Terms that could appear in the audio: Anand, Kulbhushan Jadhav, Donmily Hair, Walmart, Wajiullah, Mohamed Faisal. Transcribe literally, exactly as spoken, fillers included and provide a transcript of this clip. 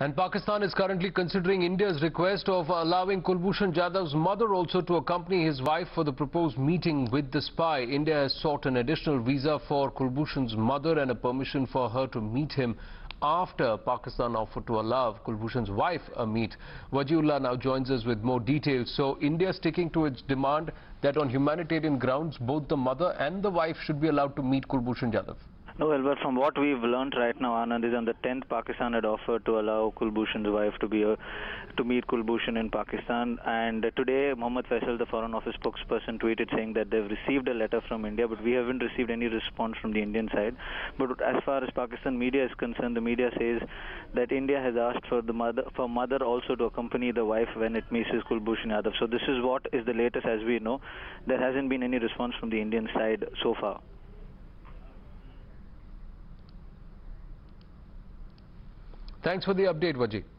And Pakistan is currently considering India's request of allowing Kulbhushan Jadhav's mother also to accompany his wife for the proposed meeting with the spy. India has sought an additional visa for Kulbhushan's mother and a permission for her to meet him after Pakistan offered to allow Kulbhushan's wife a meet. Wajiullah now joins us with more details. So India sticking to its demand that on humanitarian grounds both the mother and the wife should be allowed to meet Kulbhushan Jadhav. No, Albert, from what we've learned right now, Anand, is on the tenth, Pakistan had offered to allow Kulbhushan's wife to be a, to meet Kulbhushan in Pakistan. And today, Mohamed Faisal, the Foreign Office spokesperson, tweeted saying that they've received a letter from India, but we haven't received any response from the Indian side. But as far as Pakistan media is concerned, the media says that India has asked for the mother, for mother also to accompany the wife when it meets Kulbhushan Jadhav. So this is what is the latest as we know. There hasn't been any response from the Indian side so far. Thanks for the update, Waji.